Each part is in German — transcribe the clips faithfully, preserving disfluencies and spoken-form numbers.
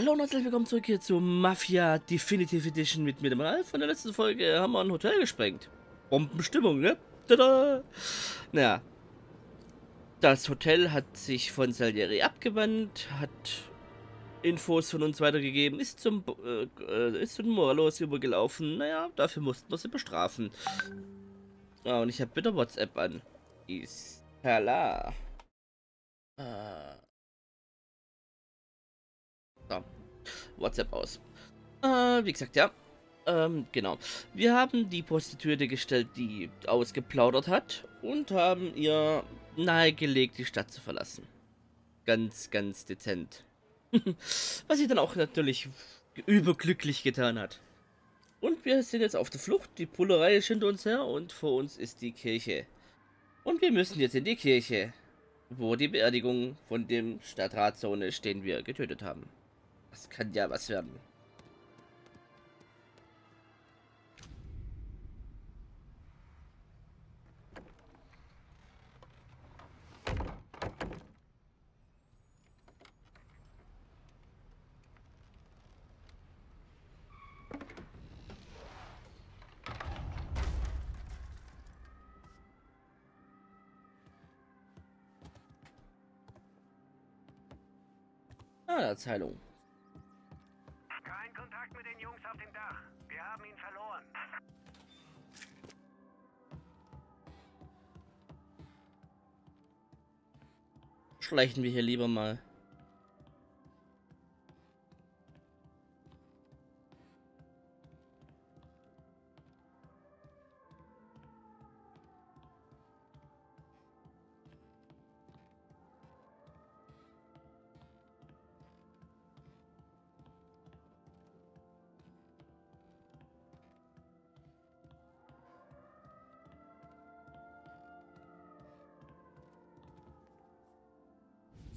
Hallo und herzlich willkommen zurück hier zur Mafia Definitive Edition mit mir, dem Ralf. Von der letzten Folge haben wir ein Hotel gesprengt. Bombenstimmung, ne? Tada! Naja. Das Hotel hat sich von Salieri abgewandt, hat Infos von uns weitergegeben, ist zum, äh, ist zum Moralos übergelaufen. Naja, dafür mussten wir sie bestrafen. Ah, und ich habe bitte WhatsApp an. Ist klar. Äh. So. WhatsApp aus. Äh, wie gesagt, ja. Ähm, genau. Wir haben die Prostituierte gestellt, die ausgeplaudert hat und haben ihr nahegelegt, die Stadt zu verlassen. Ganz, ganz dezent. Was sie dann auch natürlich überglücklich getan hat. Und wir sind jetzt auf der Flucht. Die Pullerei ist hinter uns her und vor uns ist die Kirche. Und wir müssen jetzt in die Kirche, wo die Beerdigung von dem Stadtratssohn ist, den wir getötet haben. Das kann ja was werden. Ah, da ist Heilung. Kein Kontakt mit den Jungs auf dem Dach. Wir haben ihn verloren. Schleichen wir hier lieber mal.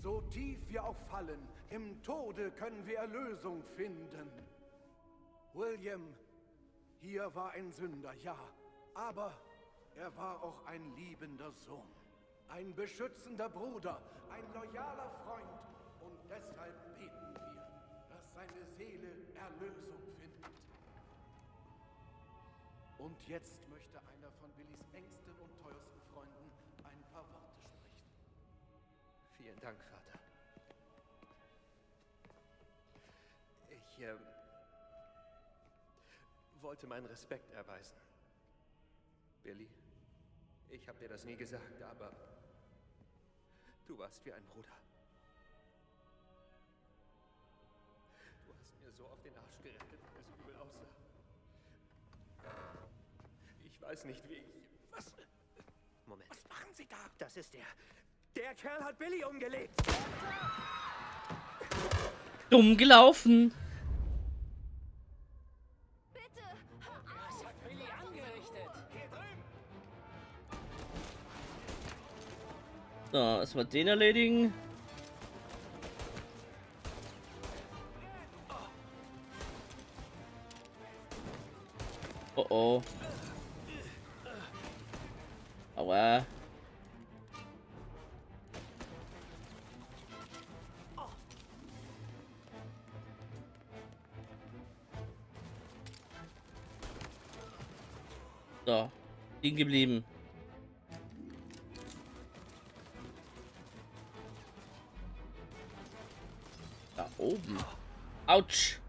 So tief wir auch fallen, im Tode können wir Erlösung finden. William, hier war ein Sünder, ja, aber er war auch ein liebender Sohn, ein beschützender Bruder, ein loyaler Freund. Und deshalb beten wir, dass seine Seele Erlösung findet. Und jetzt möchte einer von Billys engsten und teuersten Freunden ein paar Worte. Vielen Dank, Vater. Ich äh, wollte meinen Respekt erweisen. Billy, ich habe dir das nie gesagt, aber du warst wie ein Bruder. Du hast mir so auf den Arsch gerettet, dass es übel aussah. Ich weiß nicht, wie ich... Was? Moment. Was machen Sie da? Das ist der... Der Kerl hat Billy umgelegt. Dumm gelaufen. Bitte, hör auf. Was hat Billy angerichtet? Hier drüben. So, erstmal den erledigen. Oh oh. Aua. So, liegen geblieben. Da oben. Autsch.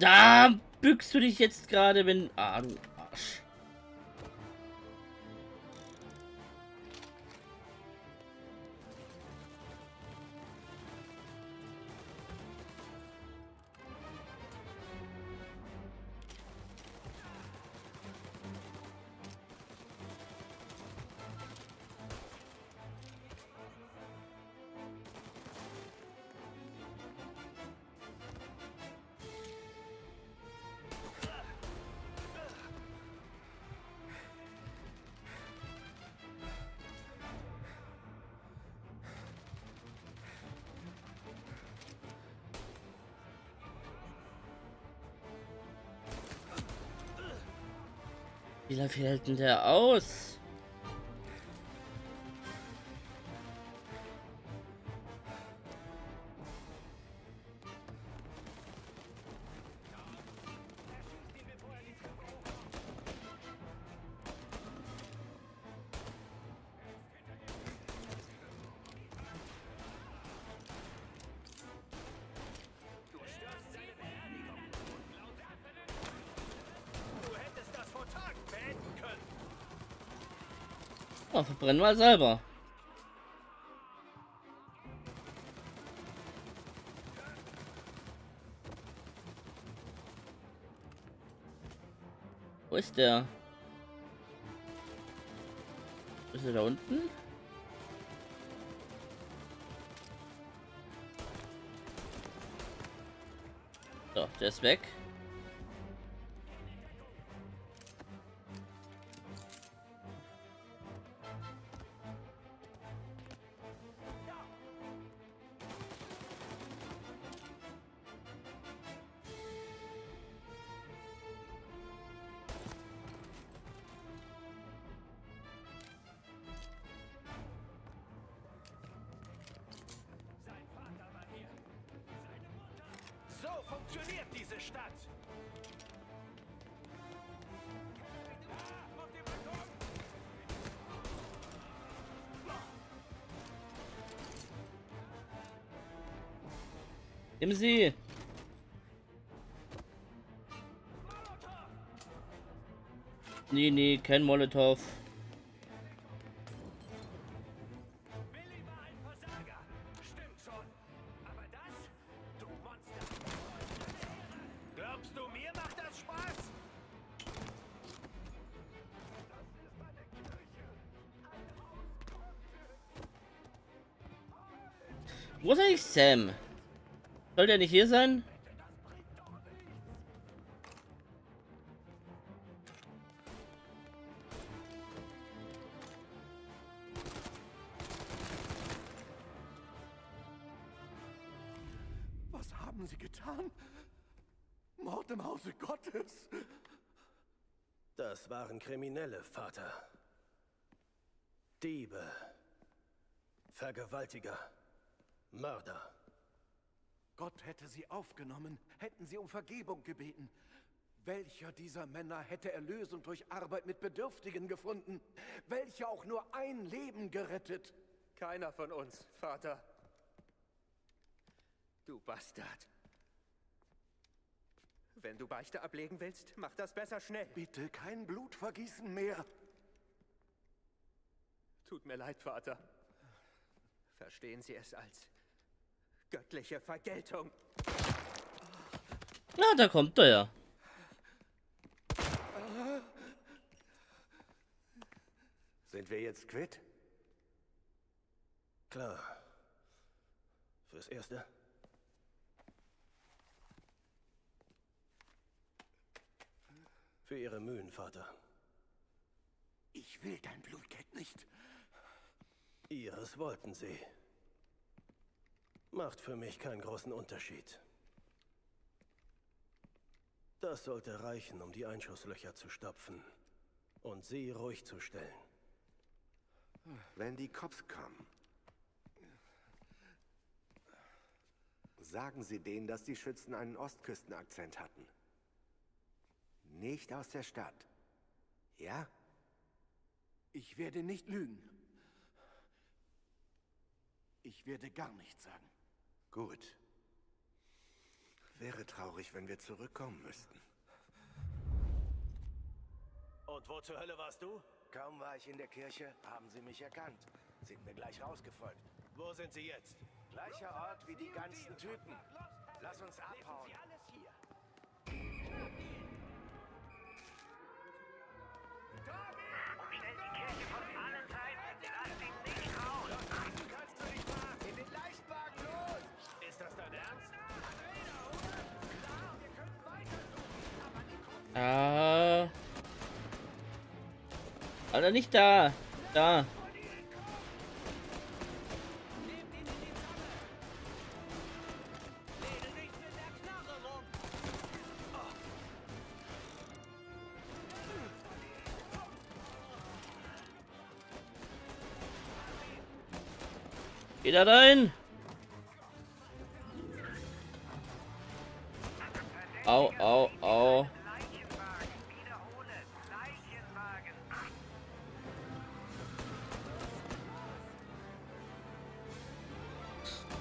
Da bückst du dich jetzt gerade, wenn... Ah, du Arsch. Wie lange hält denn der aus? Oh, verbrennen mal selber. Wo ist der? Ist er da unten? So, der ist weg. Funktioniert diese Stadt. Im See. Nee, nee, kein Molotow. Wo ist eigentlich Sam? Soll der nicht hier sein? Was haben Sie getan? Mord im Hause Gottes. Das waren Kriminelle, Vater. Diebe. Vergewaltiger. Mörder. Gott hätte sie aufgenommen, hätten sie um Vergebung gebeten. Welcher dieser Männer hätte Erlösung durch Arbeit mit Bedürftigen gefunden? Welcher auch nur ein Leben gerettet? Keiner von uns, Vater. Du Bastard. Wenn du Beichte ablegen willst, mach das besser schnell. Bitte kein Blutvergießen mehr. Tut mir leid, Vater. Verstehen Sie es als göttliche Vergeltung. Na, da kommt er ja. Sind wir jetzt quitt? Klar. Fürs Erste. Für Ihre Mühen, Vater. Ich will dein Blutgeld nicht. Ihres wollten Sie. Macht für mich keinen großen Unterschied. Das sollte reichen, um die Einschusslöcher zu stopfen und Sie ruhig zu stellen. Wenn die Cops kommen, sagen Sie denen, dass die Schützen einen Ostküstenakzent hatten. Nicht aus der Stadt. Ja? Ich werde nicht lügen. Ich werde gar nichts sagen. Gut. Wäre traurig, wenn wir zurückkommen müssten. Und wo zur Hölle warst du? Kaum war ich in der Kirche, haben sie mich erkannt. Sind mir gleich rausgefolgt. Wo sind sie jetzt? Gleicher Ort wie die ganzen Typen. Lass uns abhauen. Ah. Alter, nicht da. Da. Geht da rein? Au, au, au.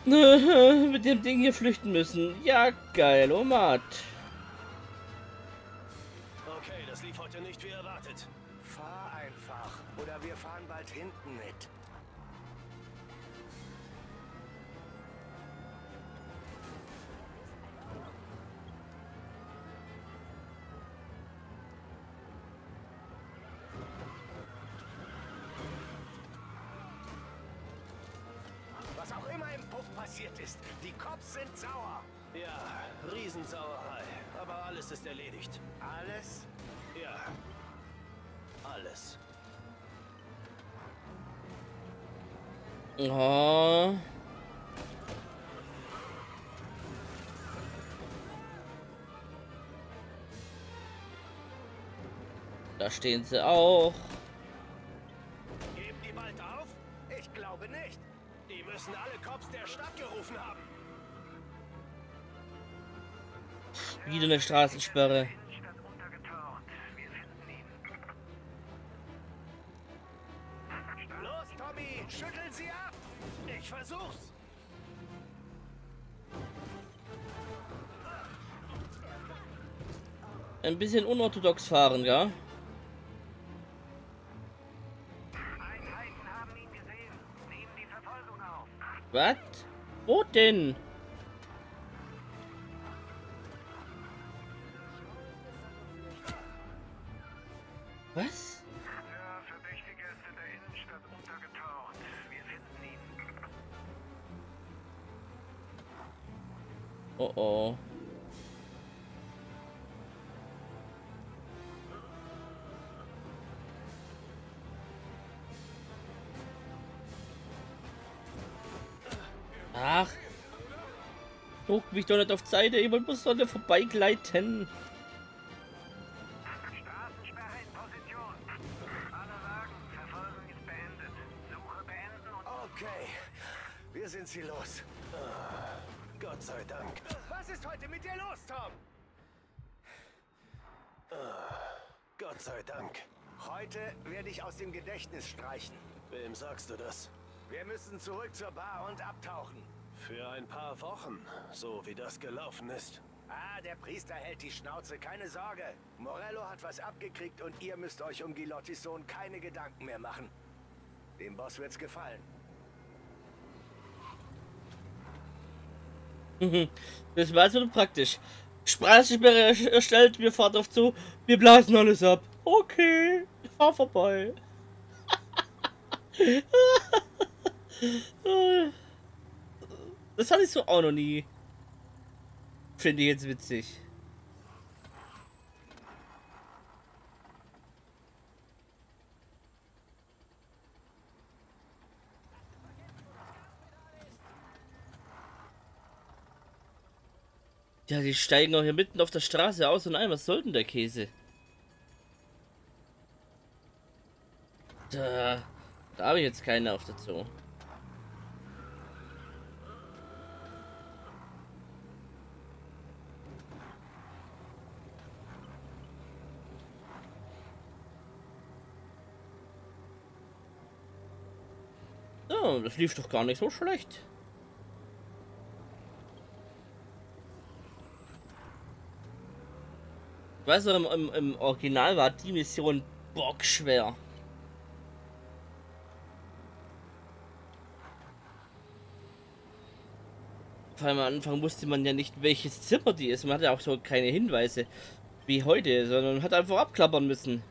Mit dem Ding hier flüchten müssen. Ja, geil, oh Mann. Okay, das lief heute nicht wie erwartet. Fahr einfach. Oder wir fahren bald hinten mit. Was auch immer im Puff passiert ist, die Cops sind sauer. Ja, Riesensauerei. Aber alles ist erledigt. Alles? Ja. Alles. Oh. Da stehen sie auch. Geben die bald auf? Ich glaube nicht. Die müssen alle Cops der Stadt gerufen haben. Wieder eine Straßensperre. Los, Tommy, schütteln Sie ab! Ich versuch's! Ein bisschen unorthodox fahren, ja? Einheiten haben ihn gesehen. Nehmen die Verfolgung auf. Was? Wo denn? Was? Der Verdächtige ist in der Innenstadt untergetaucht. Wir finden ihn. Oh oh. Ach. Druck mich doch nicht auf Seite. Jemand muss doch nicht vorbeigleiten. Sind sie los? Ah, Gott sei Dank. Was ist heute mit dir los, Tom? Ah, Gott sei Dank. Heute werde ich aus dem Gedächtnis streichen. Wem sagst du das? Wir müssen zurück zur Bar und abtauchen. Für ein paar Wochen, so wie das gelaufen ist. Ah, der Priester hält die Schnauze, keine Sorge. Morello hat was abgekriegt und ihr müsst euch um Gilottis Sohn keine Gedanken mehr machen. Dem Boss wird's gefallen. Das war so praktisch. Straßensperre erstellt, wir fahren auf zu, wir blasen alles ab. Okay, fahr vorbei. Das hatte ich so auch noch nie. Finde ich jetzt witzig. Ja, die steigen auch hier mitten auf der Straße aus und ein. Was soll denn der Käse? Da, da habe ich jetzt keine auf dazu. Oh, das lief doch gar nicht so schlecht. Ich weiß noch, im, im Original war die Mission bockschwer. Vor allem am Anfang wusste man ja nicht, welches Zimmer die ist. Man hatte auch so keine Hinweise wie heute, sondern hat einfach abklappern müssen.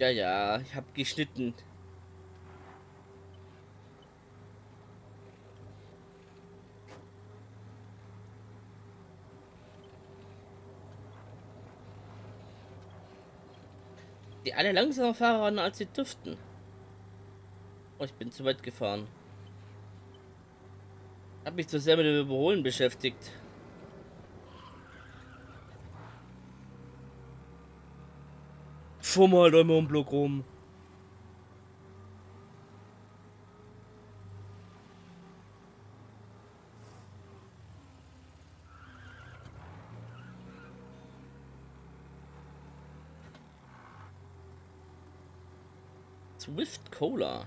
Ja, ja, ich hab geschnitten. Die alle langsamer Fahrer waren, als sie dürften. Oh, ich bin zu weit gefahren. Hab mich zu sehr mit dem Überholen beschäftigt. Fummel halt immer um den Block rum. Swift Cola.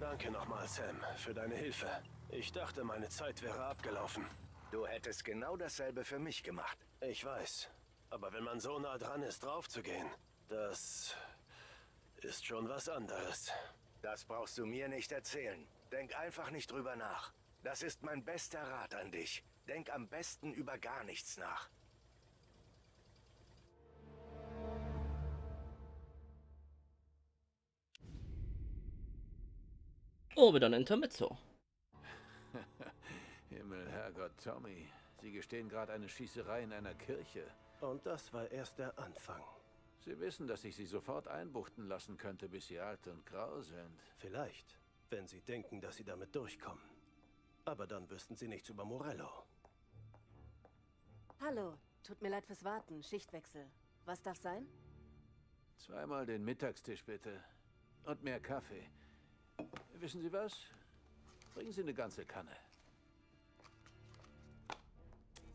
Danke nochmal, Sam, für deine Hilfe. Ich dachte, meine Zeit wäre abgelaufen. Du hättest genau dasselbe für mich gemacht. Ich weiß. Aber wenn man so nah dran ist, drauf zu gehen, das ist schon was anderes. Das brauchst du mir nicht erzählen. Denk einfach nicht drüber nach. Das ist mein bester Rat an dich. Denk am besten über gar nichts nach. Oh, wieder ein Intermezzo. Himmel, Herrgott, Tommy. Sie gestehen gerade eine Schießerei in einer Kirche. Und das war erst der Anfang. Sie wissen, dass ich sie sofort einbuchten lassen könnte, bis sie alt und grau sind. Vielleicht, wenn sie denken, dass sie damit durchkommen. Aber dann wüssten sie nichts über Morello. Hallo, tut mir leid fürs Warten. Schichtwechsel. Was darf sein? Zweimal den Mittagstisch bitte. Und mehr Kaffee. Wissen Sie was? Bringen Sie eine ganze Kanne.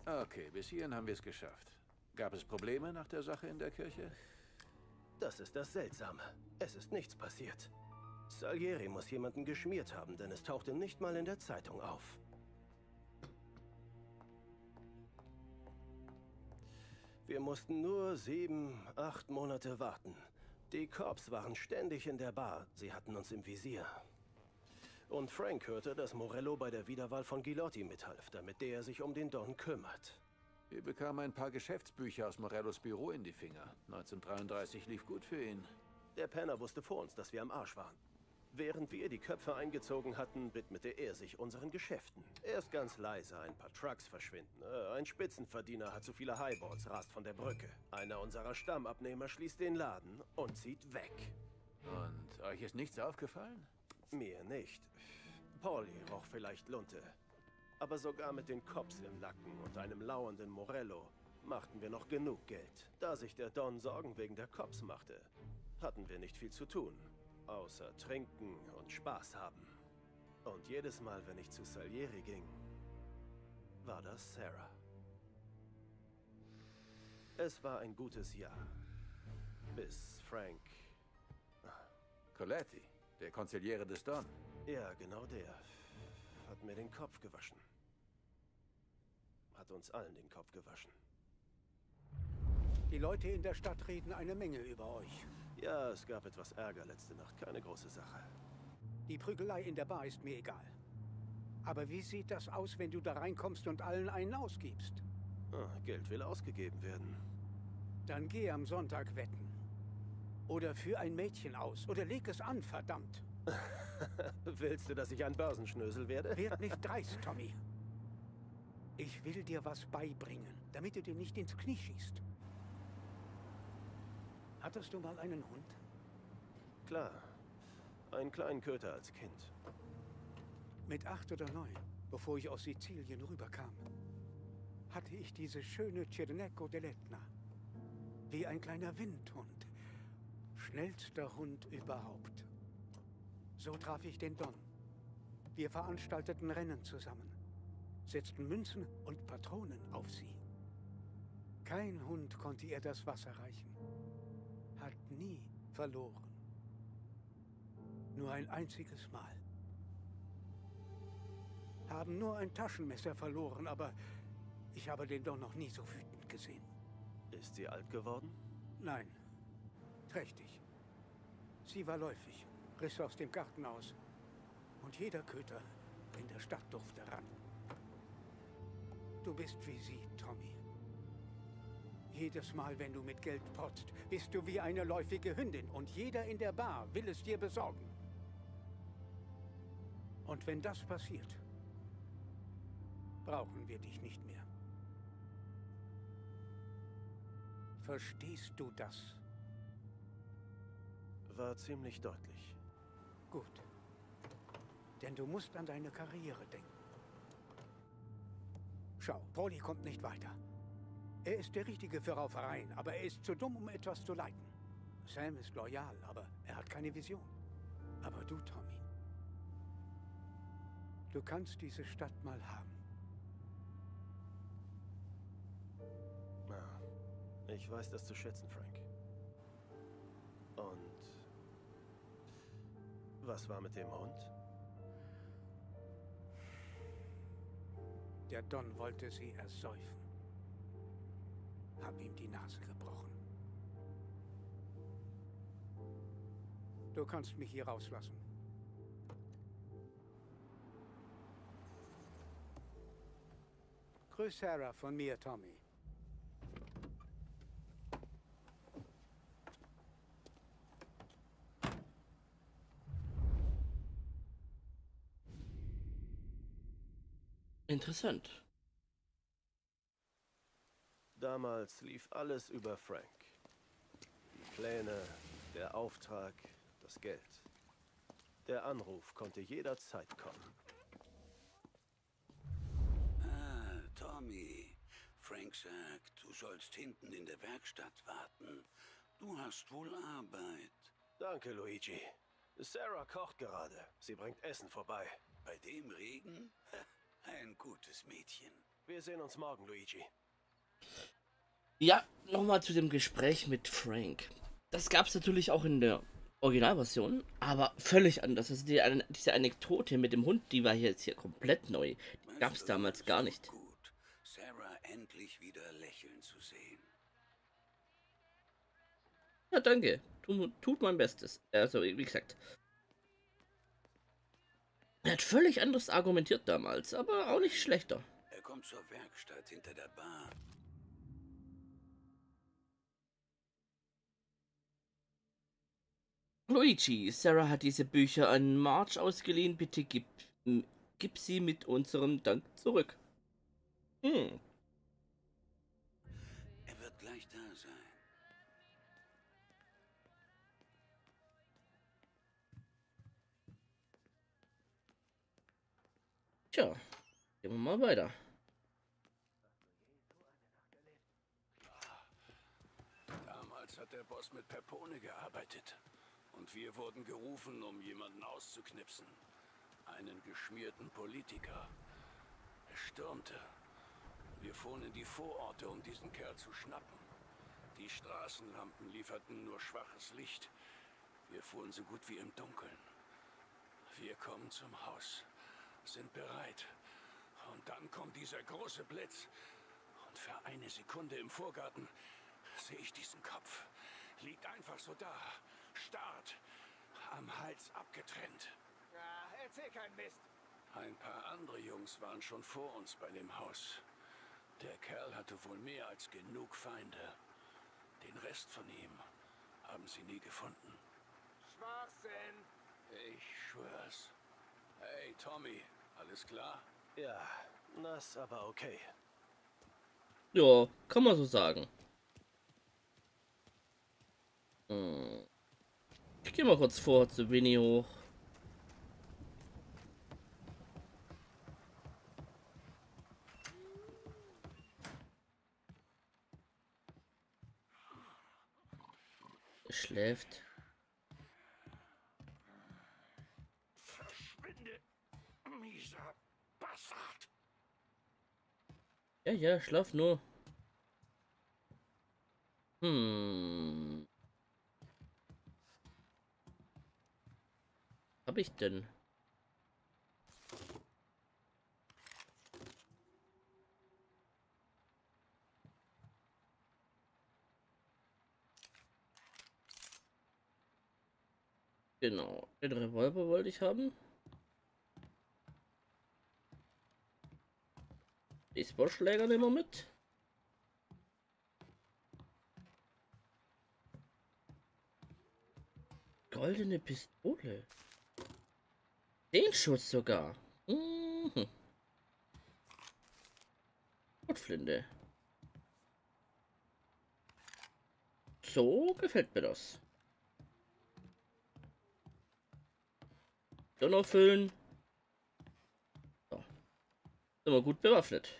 Okay, bis hierhin haben wir es geschafft. Gab es Probleme nach der Sache in der Kirche? Das ist das Seltsame. Es ist nichts passiert. Salieri muss jemanden geschmiert haben, denn es tauchte nicht mal in der Zeitung auf. Wir mussten nur sieben, acht Monate warten. Die Cops waren ständig in der Bar. Sie hatten uns im Visier. Und Frank hörte, dass Morello bei der Wiederwahl von Gilotti mithalf, damit der sich um den Don kümmert. Wir bekamen ein paar Geschäftsbücher aus Morellos Büro in die Finger. neunzehnhundertdreiunddreißig lief gut für ihn. Der Penner wusste vor uns, dass wir am Arsch waren. Während wir die Köpfe eingezogen hatten, widmete er sich unseren Geschäften. Erst ganz leise, ein paar Trucks verschwinden. Äh, ein Spitzenverdiener hat zu viele Highballs, rast von der Brücke. Einer unserer Stammabnehmer schließt den Laden und zieht weg. Und euch ist nichts aufgefallen? Mir nicht. Pauli roch vielleicht Lunte. Aber sogar mit den Cops im Nacken und einem lauernden Morello machten wir noch genug Geld. Da sich der Don Sorgen wegen der Cops machte, hatten wir nicht viel zu tun, außer trinken und Spaß haben. Und jedes Mal, wenn ich zu Salieri ging, war das Sarah. Es war ein gutes Jahr, bis Frank... Coletti, der Konziliere des Don. Ja, genau der. Hat mir den Kopf gewaschen. Hat uns allen den Kopf gewaschen. Die Leute in der Stadt reden eine Menge über euch. Ja, es gab etwas Ärger letzte Nacht. Keine große Sache. Die Prügelei in der Bar ist mir egal. Aber wie sieht das aus, wenn du da reinkommst und allen einen ausgibst? Ah, Geld will ausgegeben werden. Dann geh am Sonntag wetten. Oder für ein Mädchen aus. Oder leg es an, verdammt. Willst du, dass ich ein Börsenschnösel werde? Werd nicht dreist, Tommy. Ich will dir was beibringen, damit du dir nicht ins Knie schießt. Hattest du mal einen Hund? Klar. Einen kleinen Köter als Kind. Mit acht oder neun, bevor ich aus Sizilien rüberkam, hatte ich diese schöne Cerneco dell'Etna. Wie ein kleiner Windhund. Schnellster Hund überhaupt. So traf ich den Don. Wir veranstalteten Rennen zusammen, setzten Münzen und Patronen auf sie. Kein Hund konnte ihr das Wasser reichen, hat nie verloren. Nur ein einziges Mal. Haben nur ein Taschenmesser verloren, aber ich habe den Don noch nie so wütend gesehen. Ist sie alt geworden? Nein, trächtig. Sie war läufig. Riss aus dem Garten aus. Und jeder Köter in der Stadt durfte ran. Du bist wie sie, Tommy. Jedes Mal, wenn du mit Geld protzt, bist du wie eine läufige Hündin. Und jeder in der Bar will es dir besorgen. Und wenn das passiert, brauchen wir dich nicht mehr. Verstehst du das? War ziemlich deutlich. Gut. Denn du musst an deine Karriere denken. Schau, Pauli kommt nicht weiter. Er ist der Richtige für Raufereien, aber er ist zu dumm, um etwas zu leiten. Sam ist loyal, aber er hat keine Vision. Aber du, Tommy, du kannst diese Stadt mal haben. Na, ich weiß das zu schätzen, Frank. Und was war mit dem Hund? Der Don wollte sie ersäufen. Hab ihm die Nase gebrochen. Du kannst mich hier rauslassen. Grüß Sarah von mir, Tommy. Interessant. Damals lief alles über Frank. Die Pläne, der Auftrag, das Geld. Der Anruf konnte jederzeit kommen. Ah, Tommy. Frank sagt, du sollst hinten in der Werkstatt warten. Du hast wohl Arbeit. Danke, Luigi. Sarah kocht gerade. Sie bringt Essen vorbei. Bei dem Regen? Ein gutes Mädchen. Wir sehen uns morgen, Luigi. Ja, nochmal zu dem Gespräch mit Frank. Das gab es natürlich auch in der Originalversion, aber völlig anders. Also die, diese Anekdote mit dem Hund, die war hier jetzt hier komplett neu. Die gab es damals gar nicht. Gut, Sarah endlich wieder lächeln zu sehen. Ja, danke. Tut, tut mein Bestes. Also, wie gesagt. Er hat völlig anders argumentiert damals, aber auch nicht schlechter. Er kommt zur Werkstatt hinter der Bar. Luigi, Sarah hat diese Bücher an Marge ausgeliehen. Bitte gib, gib sie mit unserem Dank zurück. Hm. Er wird gleich da sein. Tja, gehen wir mal weiter. Damals hat der Boss mit Perpone gearbeitet. Und wir wurden gerufen, um jemanden auszuknipsen. Einen geschmierten Politiker. Er stürmte. Wir fuhren in die Vororte, um diesen Kerl zu schnappen. Die Straßenlampen lieferten nur schwaches Licht. Wir fuhren so gut wie im Dunkeln. Wir kommen zum Haus, sind bereit. Und dann kommt dieser große Blitz. Und für eine Sekunde im Vorgarten sehe ich diesen Kopf. Liegt einfach so da. Start, am Hals abgetrennt. Ja, erzähl kein Mist. Ein paar andere Jungs waren schon vor uns bei dem Haus. Der Kerl hatte wohl mehr als genug Feinde. Den Rest von ihm haben sie nie gefunden. Schwachsinn! Ich schwör's. Hey, Tommy, alles klar? Ja, das aber okay. Ja, kann man so sagen. Hm. Ich gehe mal kurz vor zu Winnie hoch. Er schläft. Verschwinde, mieser Bastard. Ja, ja, schlaf nur. Hm. Hab ich denn? Genau, den Revolver wollte ich haben. Baseballschläger nehmen wir mit. Goldene Pistole. Den Schuss sogar. Mhm. Schrotflinte. So gefällt mir das. Dann auffüllen. So. Sind wir gut bewaffnet.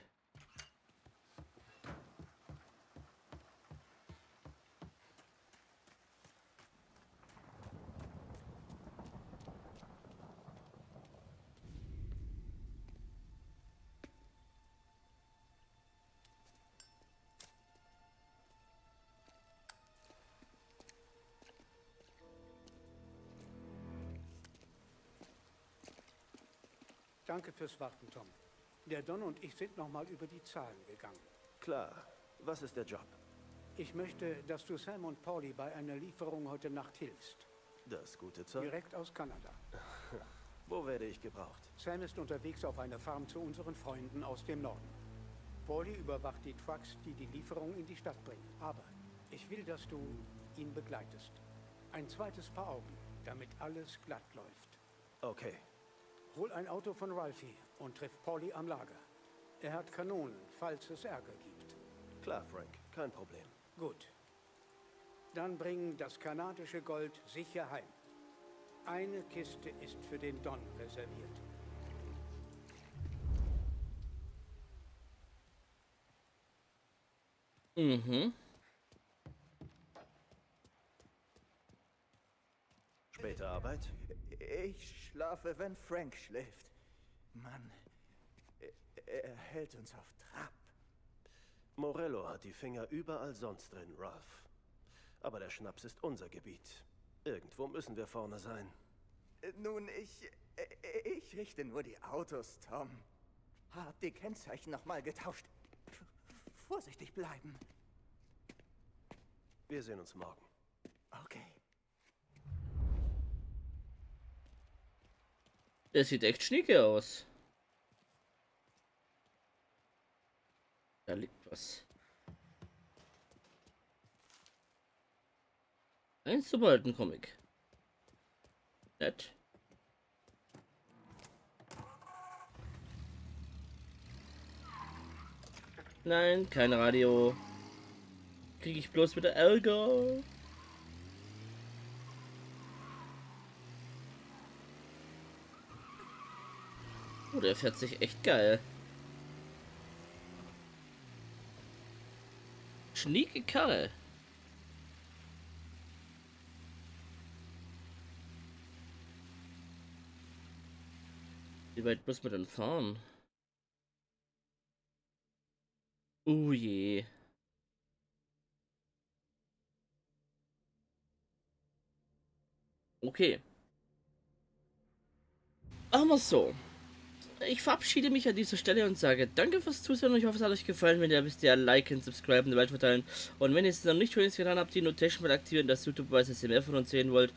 Danke fürs Warten, Tom. Der Don und ich sind nochmal über die Zahlen gegangen. Klar. Was ist der Job? Ich möchte, dass du Sam und Pauli bei einer Lieferung heute Nacht hilfst. Das gute Zeug? Direkt aus Kanada. Wo werde ich gebraucht? Sam ist unterwegs auf einer Farm zu unseren Freunden aus dem Norden. Pauli überwacht die Trucks, die die Lieferung in die Stadt bringen. Aber ich will, dass du ihn begleitest. Ein zweites Paar Augen, damit alles glatt läuft. Okay. Hol ein Auto von Ralphie und triff Pauli am Lager. Er hat Kanonen, falls es Ärger gibt. Klar, Frank. Kein Problem. Gut. Dann bring das kanadische Gold sicher heim. Eine Kiste ist für den Don reserviert. Mhm. Späte Arbeit? Ich schlafe, wenn Frank schläft. Mann, er hält uns auf Trab. Morello hat die Finger überall sonst drin, Ralph. Aber der Schnaps ist unser Gebiet. Irgendwo müssen wir vorne sein. Nun, ich... ich richte nur die Autos, Tom. Hab die Kennzeichen nochmal getauscht. F- vorsichtig bleiben. Wir sehen uns morgen. Okay. Der sieht echt schnicke aus. Da liegt was. Eins zu behalten, Comic. Nett. Nein, kein Radio. Krieg ich bloß wieder Ärger. Oh, der fährt sich echt geil. Schnieke Karre. Wie weit müssen wir denn fahren? Oh je. Okay. Machen wir es so. Ich verabschiede mich an dieser Stelle und sage danke fürs Zusehen und ich hoffe, es hat euch gefallen. Wenn ihr wisst, ja, liken, subscriben, eine Welt verteilen. Und wenn ihr es noch nicht schon getan habt, die Notation mal aktivieren, dass YouTube weiß, dass ihr mehr von uns sehen wollt.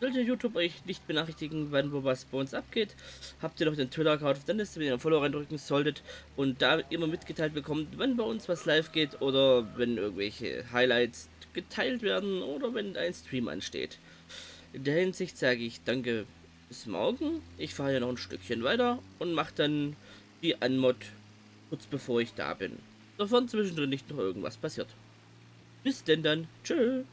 Sollte YouTube euch nicht benachrichtigen, wenn was bei uns abgeht, habt ihr noch den Twitter-Account auf der Liste, wenn ihr einen Follow reindrücken solltet und da immer mitgeteilt bekommt, wenn bei uns was live geht oder wenn irgendwelche Highlights geteilt werden oder wenn ein Stream ansteht. In der Hinsicht sage ich danke. Bis morgen. Ich fahre ja noch ein Stückchen weiter und mache dann die Anmod kurz bevor ich da bin. Davon zwischendrin nicht noch irgendwas passiert. Bis denn dann. Tschö.